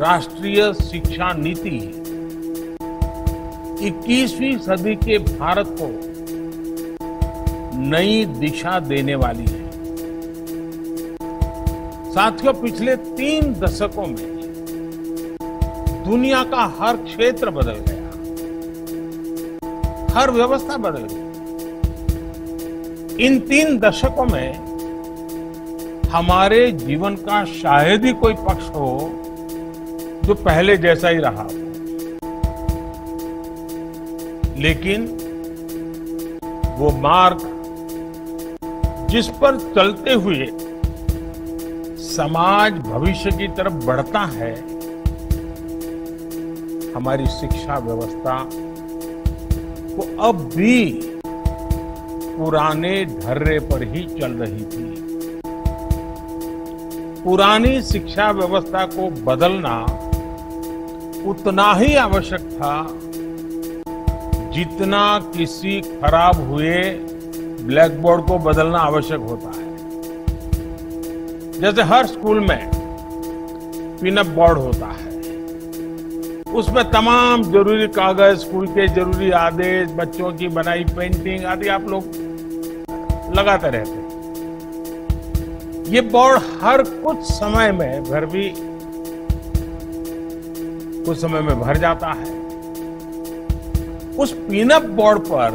राष्ट्रीय शिक्षा नीति 21वीं सदी के भारत को नई दिशा देने वाली है। साथियों, पिछले 3 दशकों में दुनिया का हर क्षेत्र बदल गया, हर व्यवस्था बदल गई। इन 3 दशकों में हमारे जीवन का शायद ही कोई पक्ष हो जो पहले जैसा ही रहा हो। लेकिन वो मार्ग जिस पर चलते हुए समाज भविष्य की तरफ बढ़ता है, हमारी शिक्षा व्यवस्था को अब भी पुराने ढर्रे पर ही चल रही थी। पुरानी शिक्षा व्यवस्था को बदलना उतना ही आवश्यक था जितना किसी खराब हुए ब्लैक बोर्ड को बदलना आवश्यक होता है। जैसे हर स्कूल में पिनअप बोर्ड होता है, उसमें तमाम जरूरी कागज, स्कूल के जरूरी आदेश, बच्चों की बनाई पेंटिंग आदि आप लोग लगाते रहते। ये बोर्ड हर कुछ समय में भर जाता है। उस पिनअप बोर्ड पर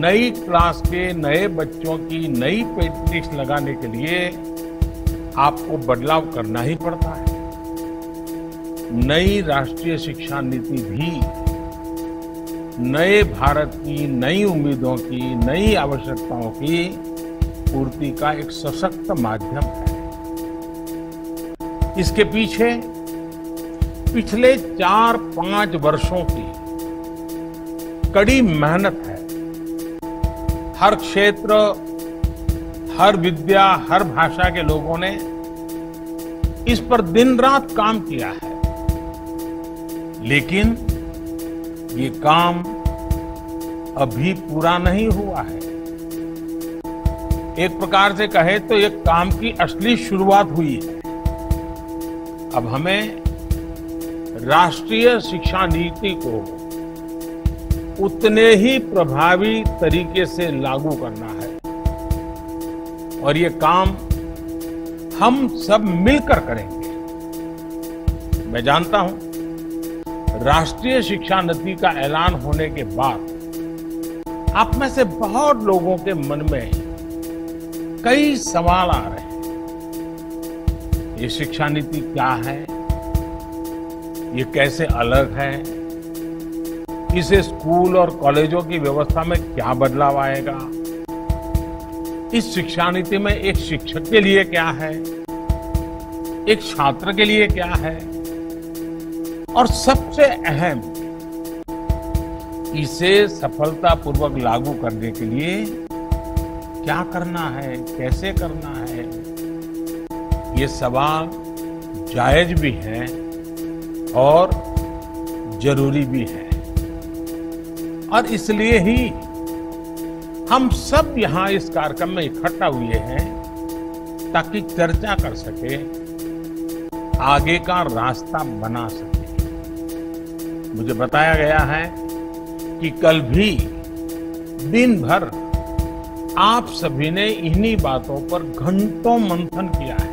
नई क्लास के नए बच्चों की नई पेंटिंग्स लगाने के लिए आपको बदलाव करना ही पड़ता है। नई राष्ट्रीय शिक्षा नीति भी नए भारत की नई उम्मीदों की, नई आवश्यकताओं की पूर्ति का एक सशक्त माध्यम है। इसके पीछे पिछले 4-5 वर्षों की कड़ी मेहनत है। हर क्षेत्र, हर विद्या, हर भाषा के लोगों ने इस पर दिन रात काम किया है। लेकिन ये काम अभी पूरा नहीं हुआ है। एक प्रकार से कहे तो ये काम की असली शुरुआत हुई है। अब हमें राष्ट्रीय शिक्षा नीति को उतने ही प्रभावी तरीके से लागू करना है और ये काम हम सब मिलकर करेंगे। मैं जानता हूं राष्ट्रीय शिक्षा नीति का ऐलान होने के बाद आप में से बहुत लोगों के मन में कई सवाल आ रहे हैं। ये शिक्षा नीति क्या है? ये कैसे अलग है? इसे स्कूल और कॉलेजों की व्यवस्था में क्या बदलाव आएगा? इस शिक्षा नीति में एक शिक्षक के लिए क्या है? एक छात्र के लिए क्या है? और सबसे अहम, इसे सफलतापूर्वक लागू करने के लिए क्या करना है, कैसे करना है? ये सवाल जायज भी हैं और जरूरी भी हैं। और इसलिए ही हम सब यहाँ इस कार्यक्रम में इकट्ठा हुए हैं ताकि चर्चा कर सके, आगे का रास्ता बना सके। मुझे बताया गया है कि कल भी दिन भर आप सभी ने इन्हीं बातों पर घंटों मंथन किया है,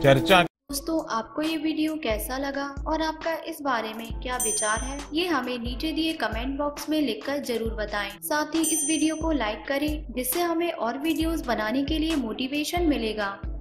चर्चा। दोस्तों, आपको ये वीडियो कैसा लगा और आपका इस बारे में क्या विचार है, ये हमें नीचे दिए कमेंट बॉक्स में लिखकर जरूर बताएं। साथ ही इस वीडियो को लाइक करें जिससे हमें और वीडियोस बनाने के लिए मोटिवेशन मिलेगा।